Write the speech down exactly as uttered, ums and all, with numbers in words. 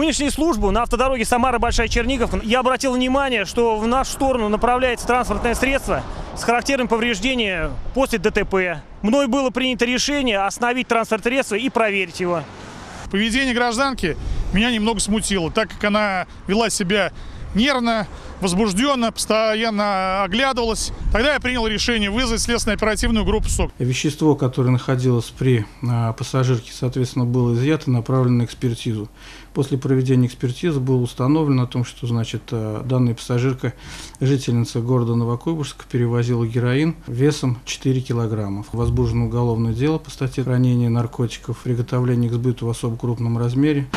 Мы шли службу на автодороге Самара-Большая-Черниковка. Я обратил внимание, что в нашу сторону направляется транспортное средство с характерным повреждением после ДТП. Мной было принято решение остановить транспортное средство и проверить его. Поведение гражданки меня немного смутило, так как она вела себя нервно, возбужденно, постоянно оглядывалась. Тогда я принял решение вызвать следственно-оперативную группу СОК. Вещество, которое находилось при пассажирке, соответственно, было изъято и направлено на экспертизу. После проведения экспертизы было установлено о том, что, значит, данная пассажирка, жительница города Новокуйбургск, перевозила героин весом четыре килограмма. Возбуждено уголовное дело по статье «Хранение наркотиков, приготовление к сбыту в особо крупном размере».